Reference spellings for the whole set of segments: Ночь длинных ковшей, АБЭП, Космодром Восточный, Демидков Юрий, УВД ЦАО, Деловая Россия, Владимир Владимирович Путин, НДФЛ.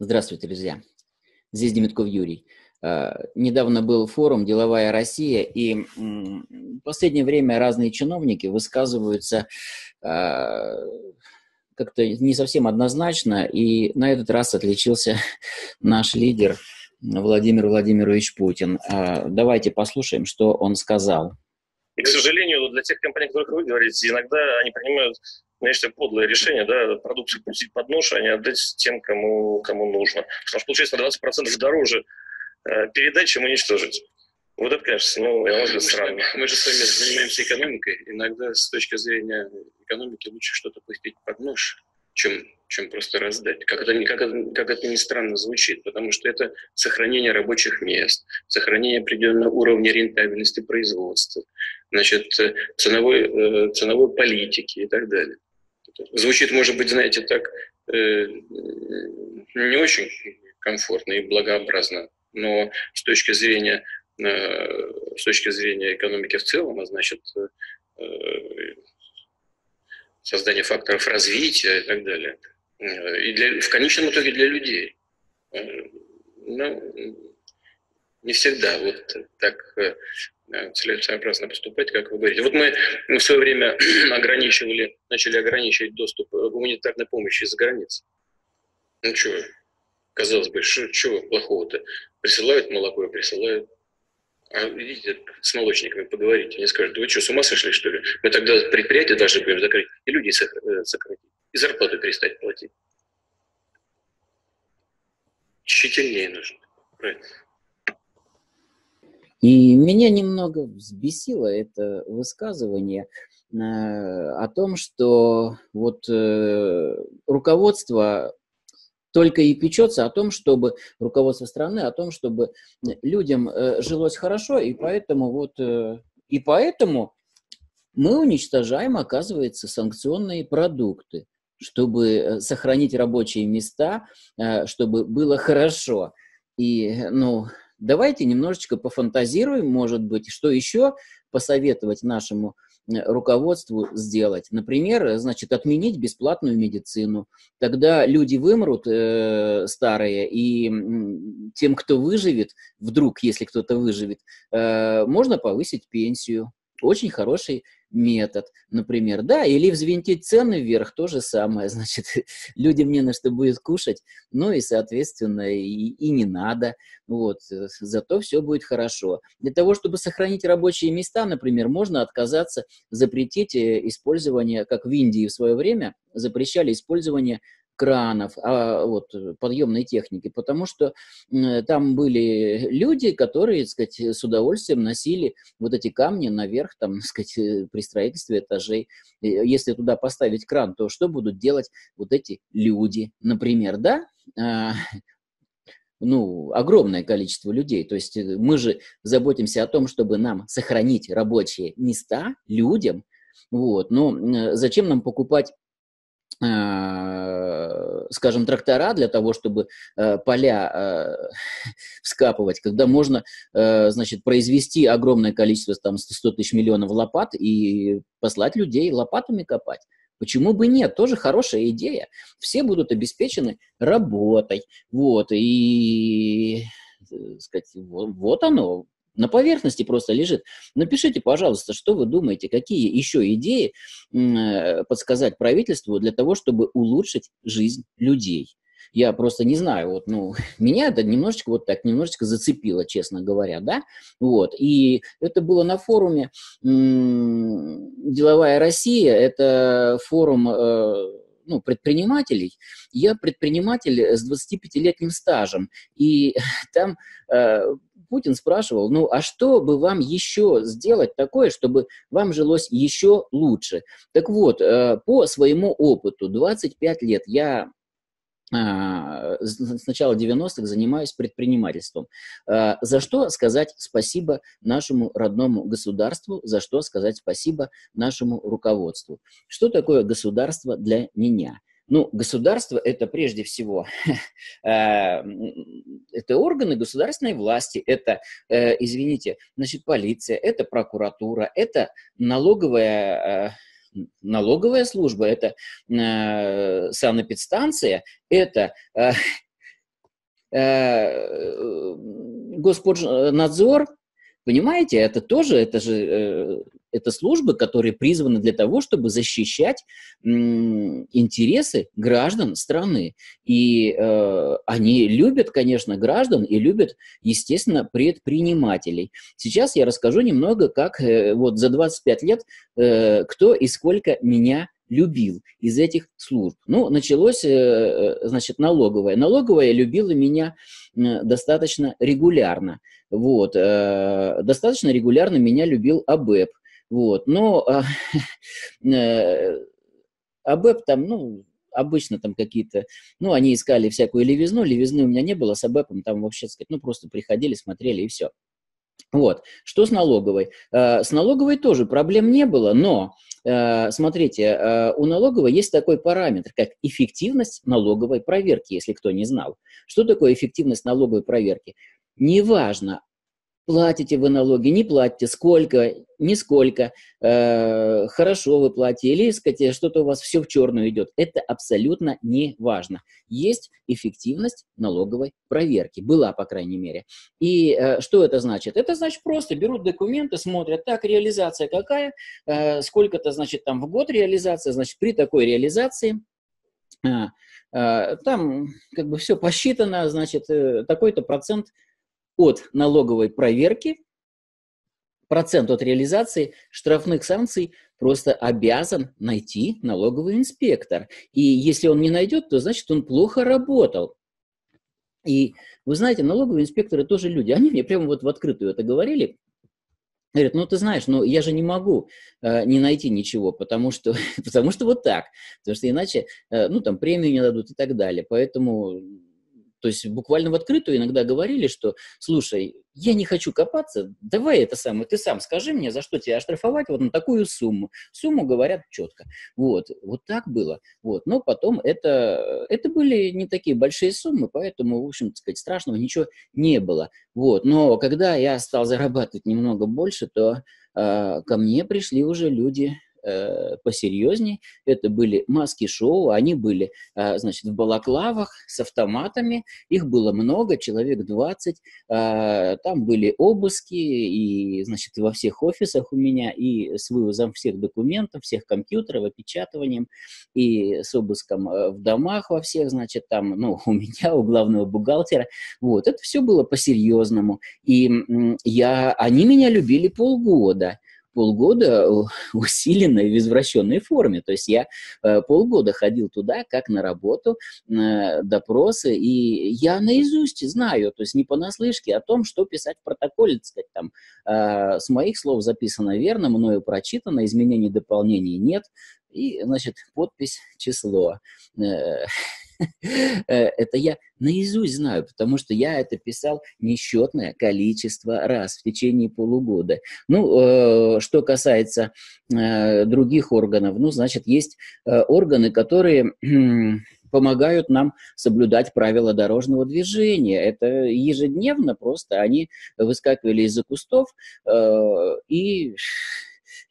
Здравствуйте, друзья. Здесь Демидков Юрий. Недавно был форум «Деловая Россия», и в последнее время разные чиновники высказываются как-то не совсем однозначно, и на этот раз отличился наш лидер Владимир Владимирович Путин. Давайте послушаем, что он сказал. И, к сожалению, для тех компаний, о которых вы говорите, иногда они принимают, конечно, подлое решение, да, продукцию пустить под нож, а не отдать тем, кому нужно. Потому что получается на 20% дороже передать, чем уничтожить. Вот это, конечно, странно. Мы же с вами занимаемся экономикой. Иногда с точки зрения экономики лучше что-то пустить под нож, чем просто раздать. Как это ни странно звучит, потому что это сохранение рабочих мест, сохранение определенного уровня рентабельности производства, значит, ценовой политики и так далее. Звучит, может быть, знаете, так не очень комфортно и благообразно, но с точки зрения экономики в целом, а значит, создание факторов развития и так далее, и в конечном итоге для людей. Ну, не всегда вот так целесообразно поступать, как вы говорите. Вот мы в свое время начали ограничивать доступ гуманитарной помощи из-за границы. Ну чего, казалось бы, чего плохого-то? Присылают молоко и присылают. А видите, с молочниками поговорите, они скажут: вы что, с ума сошли, что ли? Мы тогда предприятия должны будем закрыть, и людей сократить, и зарплату перестать платить. Тщательнее нужно. Правильно. И меня немного взбесило это высказывание о том, что вот руководство только и печется о том, чтобы руководство страны, о том, чтобы людям жилось хорошо, и поэтому мы уничтожаем, оказывается, санкционные продукты, чтобы сохранить рабочие места, чтобы было хорошо. И, давайте немножечко пофантазируем, может быть, что еще посоветовать нашему руководству сделать. Например, значит, отменить бесплатную медицину. Тогда люди вымрут, старые, и тем, кто выживет, вдруг, если кто-то выживет, можно повысить пенсию. Очень хороший метод, например. Да, или взвинтить цены вверх, то же самое. Значит, людям не на что будет кушать, и, соответственно, и не надо. Вот, зато все будет хорошо. Для того, чтобы сохранить рабочие места, например, можно отказаться, запретить использование, как в Индии в свое время запрещали использование кранов, подъемной техники, потому что там были люди, которые, так сказать, с удовольствием носили вот эти камни наверх, там, так сказать, при строительстве этажей. Если туда поставить кран, то что будут делать вот эти люди, например, да? Огромное количество людей. То есть мы же заботимся о том, чтобы нам сохранить рабочие места людям, зачем нам покупать, скажем, трактора для того, чтобы поля вскапывать, когда можно, значит, произвести огромное количество, там, 100 тысяч миллионов лопат и послать людей лопатами копать. Почему бы нет? Тоже хорошая идея. Все будут обеспечены работой. И, так сказать, вот оно. На поверхности просто лежит. Напишите, пожалуйста, что вы думаете, какие еще идеи подсказать правительству для того, чтобы улучшить жизнь людей. Я просто не знаю, меня это немножечко немножечко зацепило, честно говоря, да? И это было на форуме «Деловая Россия», это форум предпринимателей. Я предприниматель с 25-летним стажем, и там Путин спрашивал, а что бы вам еще сделать такое, чтобы вам жилось еще лучше? Так вот, по своему опыту, 25 лет я с начала 90-х занимаюсь предпринимательством. За что сказать спасибо нашему родному государству, за что сказать спасибо нашему руководству? Что такое государство для меня? Государство – это прежде всего это органы государственной власти, это, полиция, это прокуратура, это налоговая служба, это санэпидстанция, это Господжнадзор, понимаете, это тоже, это службы, которые призваны для того, чтобы защищать интересы граждан страны. И они любят, конечно, граждан и любят, естественно, предпринимателей. Сейчас я расскажу немного, как вот за 25 лет кто и сколько меня любил из этих служб. Ну, началось, значит, налоговая. Налоговая любила меня достаточно регулярно. Вот. Достаточно регулярно меня любил АБЭП. Вот. Но АБЭП там, ну, обычно там какие-то, ну, они искали всякую левизну, левизны у меня не было, с АБЭПом там вообще, сказать, ну, просто приходили, смотрели и все. Вот. Что с налоговой? С налоговой тоже проблем не было, но, смотрите, у налоговой есть такой параметр, как эффективность налоговой проверки, если кто не знал. Что такое эффективность налоговой проверки? Неважно, платите вы налоги, не платите, сколько, нисколько, хорошо вы платите, или, сказать, что-то у вас все в черную идет. Это абсолютно не важно. Есть эффективность налоговой проверки. Была, по крайней мере. И что это значит? Это значит, просто берут документы, смотрят, так, реализация какая, сколько-то, значит, там в год реализация, значит, при такой реализации... Там как бы все посчитано, значит, такой-то процент от налоговой проверки, процент от реализации штрафных санкций просто обязан найти налоговый инспектор. И если он не найдет, то значит он плохо работал. И вы знаете, налоговые инспекторы тоже люди. Они мне прямо вот в открытую это говорили. Говорят, ну ты знаешь, ну я же не могу не найти ничего, потому что вот так. Потому что иначе, ну там премию не дадут и так далее. Поэтому, то есть буквально в открытую иногда говорили, что, слушай, я не хочу копаться, давай это самое, ты сам скажи мне, за что тебя оштрафовать вот на такую сумму. Сумму говорят четко. Вот, вот так было. Вот. Но потом это были не такие большие суммы, поэтому, в общем, так сказать, страшного ничего не было. Вот. Но когда я стал зарабатывать немного больше, то ко мне пришли уже люди посерьезнее. Это были маски-шоу, они были, значит, в балаклавах с автоматами, их было много, человек 20, там были обыски, и, значит, во всех офисах у меня, и с вывозом всех документов, всех компьютеров, опечатыванием, и с обыском в домах во всех, значит, там, ну, у меня, у главного бухгалтера, вот, это все было по-серьезному, и они меня любили полгода усиленной в извращенной форме. То есть я полгода ходил туда, как на работу, на допросы, и я наизусть знаю, то есть не понаслышке, о том, что писать в протоколе, так сказать, там, с моих слов записано верно, мною прочитано, изменений, дополнений нет, и, значит, подпись, число. Это я наизусть знаю, потому что я это писал несчетное количество раз в течение полугода. Ну, что касается других органов, ну, значит, есть органы, которые помогают нам соблюдать правила дорожного движения. Это ежедневно просто они выскакивали из-за кустов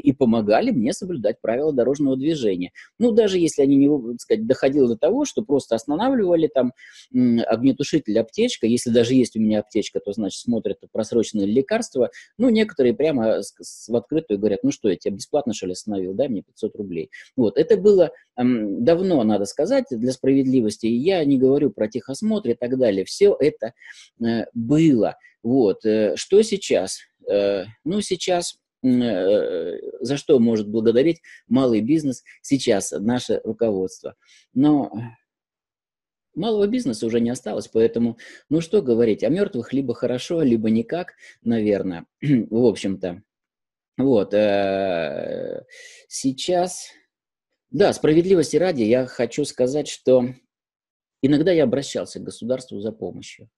и помогали мне соблюдать правила дорожного движения. Ну, даже если они, не, так сказать, доходили до того, что просто останавливали там огнетушитель, аптечка, если даже есть у меня аптечка, то, значит, смотрят просроченные лекарства. Ну, некоторые прямо в открытую говорят, ну что, я тебя бесплатно, что ли, остановил, дай мне 500 рублей. Вот, это было давно, надо сказать, для справедливости. Я не говорю про техосмотр и так далее. Все это было. Вот, что сейчас? Ну, сейчас... За что может благодарить малый бизнес сейчас наше руководство. Но малого бизнеса уже не осталось, поэтому, ну что говорить, о мертвых либо хорошо, либо никак, наверное, в общем-то. Вот, сейчас, да, справедливости ради, я хочу сказать, что иногда я обращался к государству за помощью.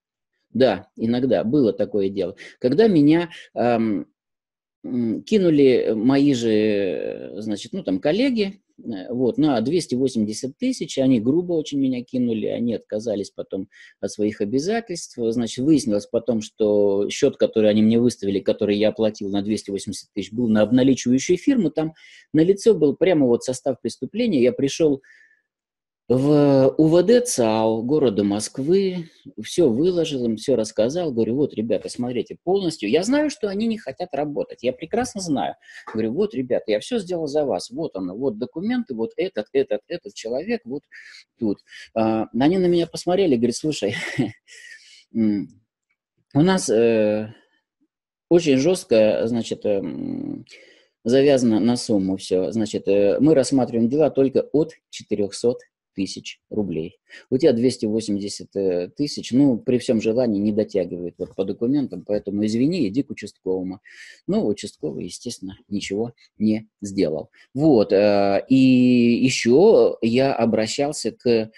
Да, иногда было такое дело. Когда меня... кинули мои же, значит, ну там коллеги, вот, на 280 тысяч, они грубо очень меня кинули, они отказались потом от своих обязательств, значит, выяснилось потом, что счет, который они мне выставили, который я оплатил на 280 тысяч, был на обналичивающую фирму, там налицо был прямо вот состав преступления, я пришел в УВД ЦАО города Москвы, все выложил им, все рассказал, говорю, вот, ребята, смотрите, полностью, я знаю, что они не хотят работать, я прекрасно знаю, говорю, вот, ребята, я все сделал за вас, вот оно, вот документы, вот этот человек, вот тут. Они на меня посмотрели, говорят, слушай, у нас очень жестко, значит, завязано на сумму все, значит, мы рассматриваем дела только от 400 тысяч рублей. У тебя 280 тысяч, ну, при всем желании не дотягивает вот по документам, поэтому извини, иди к участковому. Ну, участковый, естественно, ничего не сделал. Вот, и еще я обращался к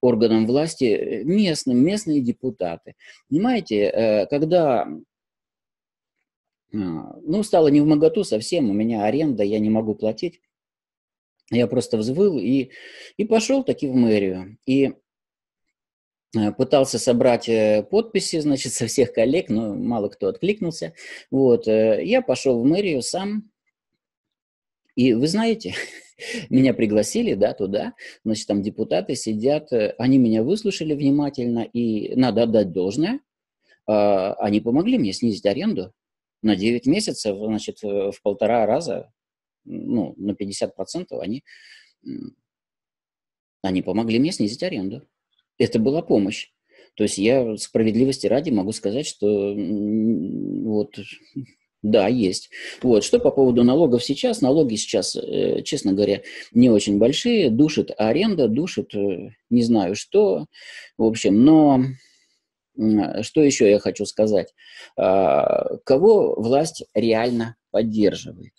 органам власти местным, местные депутаты. Понимаете, когда... Ну, стало не вмоготу совсем, у меня аренда, я не могу платить. Я просто взвыл и пошел таки в мэрию. И пытался собрать подписи, значит, со всех коллег, но мало кто откликнулся. Вот, я пошел в мэрию сам. И вы знаете, меня пригласили, да, туда. Значит, там депутаты сидят, они меня выслушали внимательно, и надо отдать должное. Они помогли мне снизить аренду на 9 месяцев, значит, в 1,5 раза. Ну, на 50% они помогли мне снизить аренду. Это была помощь. То есть я справедливости ради могу сказать, что вот, да, есть. Вот, что по поводу налогов сейчас. Налоги сейчас, честно говоря, не очень большие. Душит аренда, душит не знаю что. В общем, но... Что еще я хочу сказать? Кого власть реально поддерживает?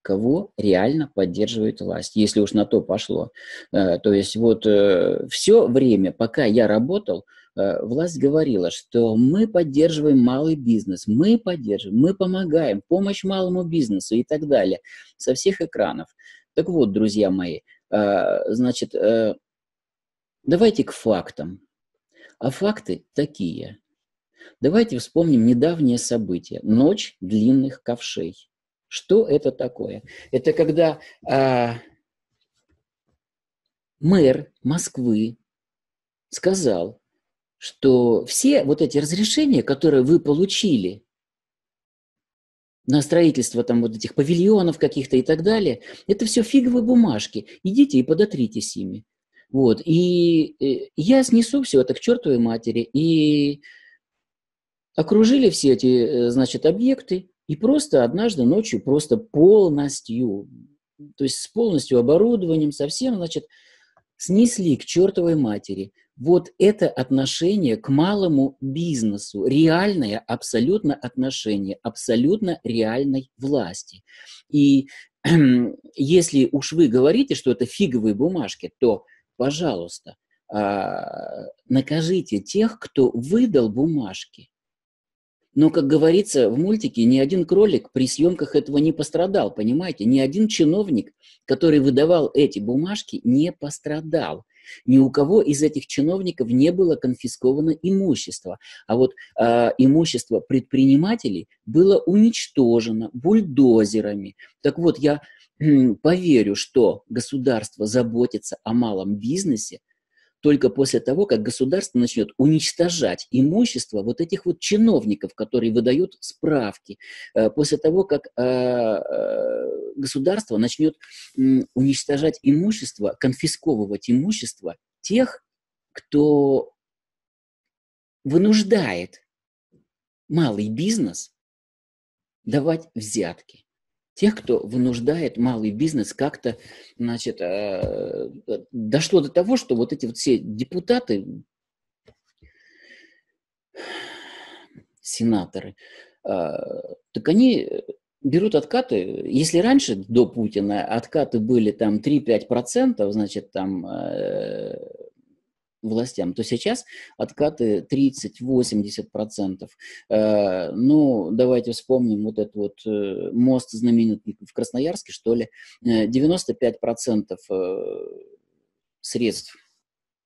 Кого реально поддерживает власть, если уж на то пошло. То есть вот все время, пока я работал, власть говорила, что мы поддерживаем малый бизнес, мы поддерживаем, мы помогаем, помощь малому бизнесу и так далее, со всех экранов. Так вот, друзья мои, значит, давайте к фактам. А факты такие. Давайте вспомним недавнее событие. Ночь длинных ковшей. Что это такое? Это когда мэр Москвы сказал, что все вот эти разрешения, которые вы получили на строительство там вот этих павильонов каких-то и так далее, это все фиговые бумажки. Идите и подотритесь ими. Вот, и я снесу все это к чертовой матери, и окружили все эти, значит, объекты, и просто однажды ночью, просто полностью, то есть с полностью оборудованием, совсем, значит, снесли к чертовой матери. Вот это отношение к малому бизнесу, реальное абсолютно отношение, абсолютно реальной власти. И если уж вы говорите, что это фиговые бумажки, то... Пожалуйста, накажите тех, кто выдал бумажки. Но, как говорится в мультике, ни один кролик при съемках этого не пострадал, понимаете? Ни один чиновник, который выдавал эти бумажки, не пострадал. Ни у кого из этих чиновников не было конфисковано имущество. А вот имущество предпринимателей было уничтожено бульдозерами. Так вот, я... поверю, что государство заботится о малом бизнесе только после того, как государство начнет уничтожать имущество вот этих вот чиновников, которые выдают справки, после того, как государство начнет уничтожать имущество, конфисковывать имущество тех, кто вынуждает малый бизнес давать взятки. Тех, кто вынуждает малый бизнес как-то, значит, дошло до того, что вот эти вот все депутаты, сенаторы, так они берут откаты, если раньше, до Путина, откаты были там 3-5%, значит, там... властям, то сейчас откаты 30-80%. Ну, давайте вспомним вот этот вот мост знаменитый в Красноярске, что ли. 95% средств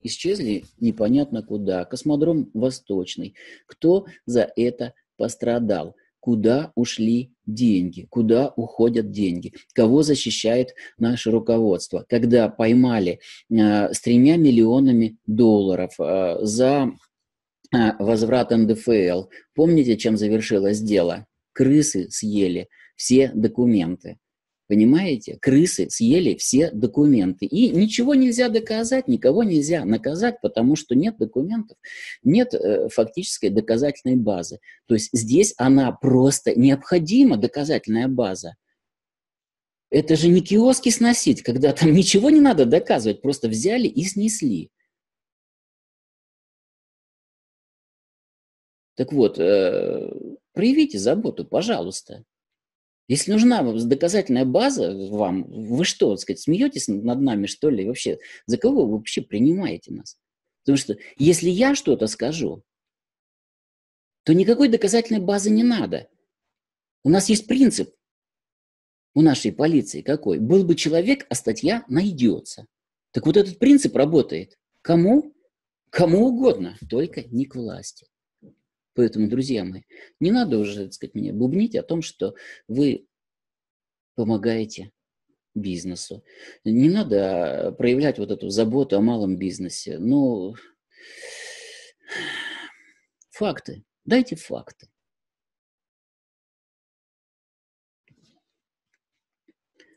исчезли непонятно куда. Космодром Восточный. Кто за это пострадал? куда ушли деньги, куда уходят деньги, кого защищает наше руководство. Когда поймали с 3 миллионами долларов за возврат НДФЛ, помните, чем завершилось дело? Крысы съели все документы. Понимаете? Крысы съели все документы. И ничего нельзя доказать, никого нельзя наказать, потому что нет документов, нет фактической доказательной базы. То есть здесь она просто необходима, доказательная база. Это же не киоски сносить, когда там ничего не надо доказывать, просто взяли и снесли. Так вот, проявите заботу, пожалуйста. Если нужна доказательная база вам, вы что, так сказать, смеетесь над нами, что ли, вообще? За кого вы вообще принимаете нас? Потому что если я что-то скажу, то никакой доказательной базы не надо. У нас есть принцип у нашей полиции какой? Был бы человек, а статья найдется. Так вот этот принцип работает. Кому? Кому угодно, только не к власти. Поэтому, друзья мои, не надо уже, так сказать, меня бубнить о том, что вы помогаете бизнесу. Не надо проявлять вот эту заботу о малом бизнесе. Но факты. Дайте факты.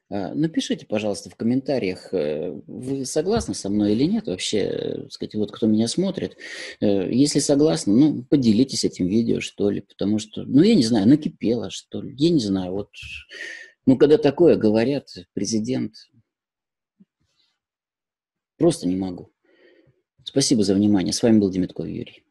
Напишите, пожалуйста, в комментариях, вы согласны со мной или нет вообще, так сказать, вот кто меня смотрит. Если согласны, ну, поделитесь этим видео, что ли, потому что, ну, я не знаю, накипело, что ли, я не знаю, вот, ну, когда такое говорят, президент, просто не могу. Спасибо за внимание. С вами был Демидков Юрий.